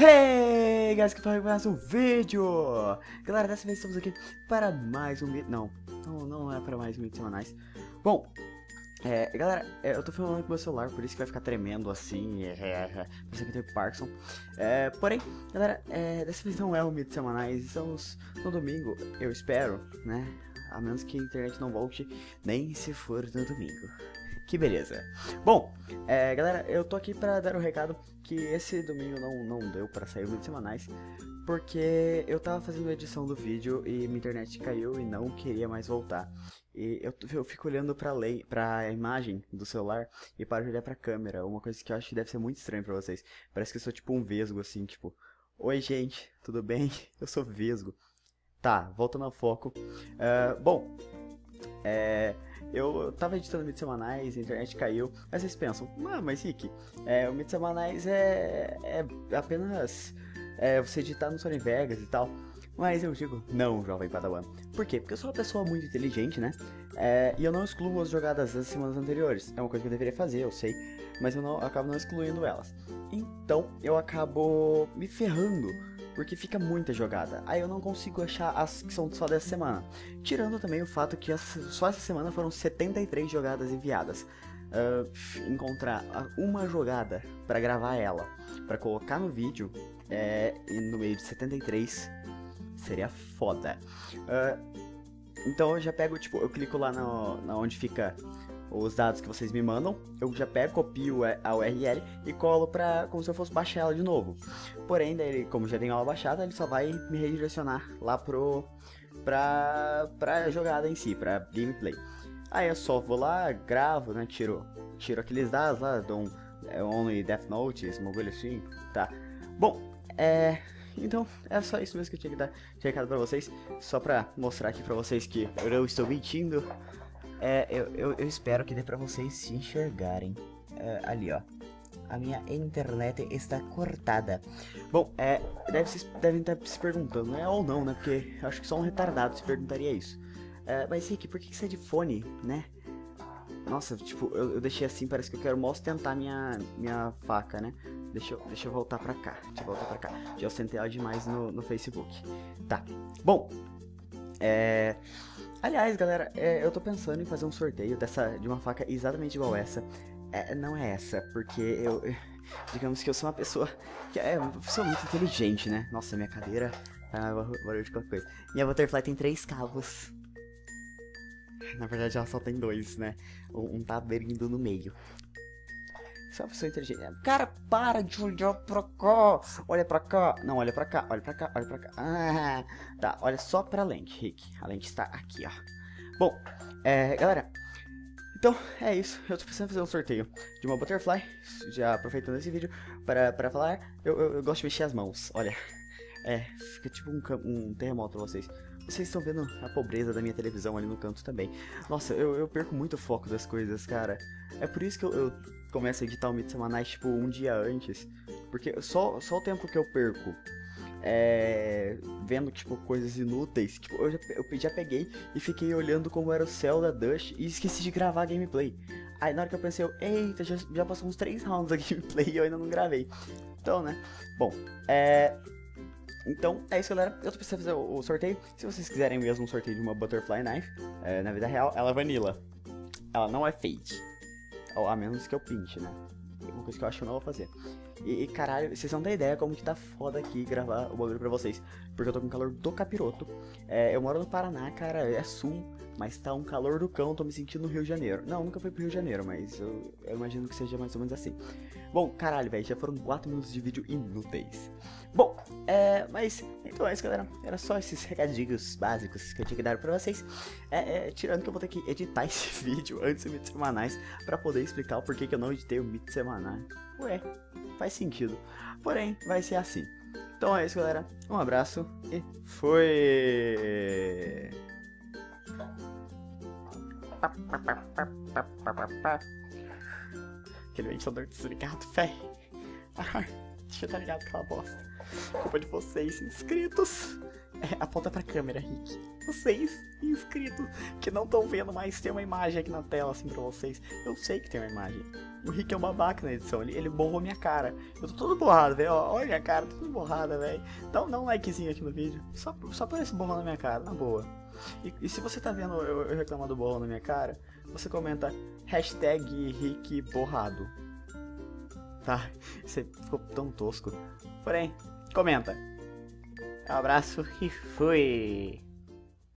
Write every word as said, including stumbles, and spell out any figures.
Hey, guys, que foi mais um vídeo. Galera, dessa vez estamos aqui para mais um vídeo. Não, não, não é para mais um vídeo semanais. Bom, é, galera, é, eu tô filmando com meu celular, por isso que vai ficar tremendo assim. É, é, é, você que tem Parkinson. É, porém, galera, é, dessa vez não é um vídeo semanais. Estamos no domingo, eu espero, né? A menos que a internet não volte, nem se for no domingo. Que beleza. Bom, é, galera, eu tô aqui pra dar um recado que esse domingo não, não deu pra sair vídeos semanais, porque eu tava fazendo a edição do vídeo e minha internet caiu e não queria mais voltar. E eu, eu fico olhando pra, lei, pra imagem do celular e paro de olhar pra câmera, uma coisa que eu acho que deve ser muito estranha pra vocês. Parece que eu sou tipo um vesgo, assim, tipo... Oi, gente, tudo bem? Eu sou vesgo. Tá, voltando ao foco. Uh, bom... É, eu tava editando vídeos semanais, a internet caiu. Aí vocês pensam, ah, mas Rick, é, o vídeo semanais é, é apenas é, você editar no Sony Vegas e tal. Mas eu digo, não, jovem padawan. Por quê? Porque eu sou uma pessoa muito inteligente, né? É, e eu não excluo as jogadas das semanas anteriores. É uma coisa que eu deveria fazer, eu sei. Mas eu, não, eu acabo não excluindo elas. Então eu acabo me ferrando, porque fica muita jogada. Aí eu não consigo achar as que são só dessa semana. Tirando também o fato que as, só essa semana foram setenta e três jogadas enviadas. Uh, encontrar uma jogada pra gravar ela, pra colocar no vídeo, é, no meio de setenta e três, seria foda. Uh, então eu já pego, tipo, eu clico lá no, na onde fica os dados que vocês me mandam. Eu já pego, copio a U R L e colo pra, como se eu fosse baixar ela de novo. Porém, daí ele, como já tem ela baixada, ele só vai me redirecionar lá pro, pra, pra jogada em si, pra gameplay. Aí eu só vou lá, gravo, né, tiro, tiro aqueles dados lá, dou um é, Only Death Note, esse mobile assim, tá. Bom, é... Então, é só isso mesmo que eu tinha que dar de recado pra vocês. Só pra mostrar aqui pra vocês que eu não estou mentindo. É, eu, eu, eu espero que dê pra vocês se enxergarem. É, ali, ó. A minha internet está cortada. Bom, é, deve, vocês devem estar se perguntando, né? Ou não, né? Porque acho que só um retardado se perguntaria isso. É, mas, Rick, por que você é de fone, né? Nossa, tipo, eu, eu deixei assim, parece que eu quero mó ostentar minha, minha faca, né? Deixa eu, deixa eu voltar pra cá. Deixa eu voltar pra cá. Já ostentei ela demais no, no Facebook. Tá. Bom, é... Aliás, galera, é, eu tô pensando em fazer um sorteio dessa, de uma faca exatamente igual essa. É, não é essa, porque eu... Digamos que eu sou uma pessoa... que é uma pessoa muito inteligente, né? Nossa, minha cadeira... Ah, barulho de qualquer coisa. Minha Butterfly tem três cabos. Na verdade, ela só tem dois, né? Um tá abrindo no meio. Só uma pessoa inteligente. Cara, para de olhar pra cá. Olha pra cá. Não, olha pra cá. Olha pra cá. Olha pra cá. Ah, tá, olha só pra lente, Rick. A lente está aqui, ó. Bom, é, galera. Então, é isso. Eu tô precisando fazer um sorteio de uma Butterfly. Já aproveitando esse vídeo para, para falar. Eu, eu, eu gosto de mexer as mãos. Olha. É, fica tipo um, um terremoto pra vocês. Vocês estão vendo a pobreza da minha televisão ali no canto também. Nossa, eu, eu perco muito o foco das coisas, cara. É por isso que eu, eu começo a editar o vídeo semanais, tipo, um dia antes. Porque só, só o tempo que eu perco é, vendo, tipo, coisas inúteis. Tipo, eu já, eu já peguei e fiquei olhando como era o céu da Dust e esqueci de gravar a gameplay. Aí na hora que eu pensei, eu, eita, já, já passou uns três rounds da gameplay e eu ainda não gravei. Então, né? Bom, é... Então, é isso, galera. Eu tô precisando fazer o, o sorteio. Se vocês quiserem mesmo um sorteio de uma Butterfly Knife, é, na vida real, ela é vanilla. Ela não é fake. Ou, a menos que eu pinte, né? Uma coisa que eu acho que eu não vou fazer. E, e caralho, vocês não têm ideia como que tá foda aqui gravar o bagulho pra vocês. Porque eu tô com calor do capiroto. É, eu moro no Paraná, cara, é sul. Mas tá um calor do cão, tô me sentindo no Rio de Janeiro. Não, nunca fui pro Rio de Janeiro, mas eu, eu imagino que seja mais ou menos assim. Bom, caralho, velho, já foram quatro minutos de vídeo inúteis. Bom, é, mas, então é isso, galera. Era só esses recadinhos básicos que eu tinha que dar pra vocês. É, é, tirando que eu vou ter que editar esse vídeo antes do vídeo semanais pra poder explicar o porquê que eu não editei o vídeo semanal. Ué, faz sentido. Porém, vai ser assim. Então é isso, galera. Um abraço e foi! Aquele ventilador desligado, véi. Deixa eu estar ligado com aquela bosta. Culpa de vocês, inscritos. É, aponta pra câmera, Rick. Vocês, inscritos, que não estão vendo, mas tem uma imagem aqui na tela, assim, pra vocês. Eu sei que tem uma imagem. O Rick é uma máquina de edição, ele, ele borrou minha cara. Eu tô todo borrado, velho, olha minha cara, tô todo borrada, velho. Então dá um likezinho aqui no vídeo, só, só por esse borrão na minha cara, na boa. E, e se você tá vendo eu, eu reclamando do borrão na minha cara, você comenta hashtag Rick borrado. Tá, você ficou tão tosco. Porém, comenta. Um abraço e fui!